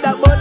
that boy.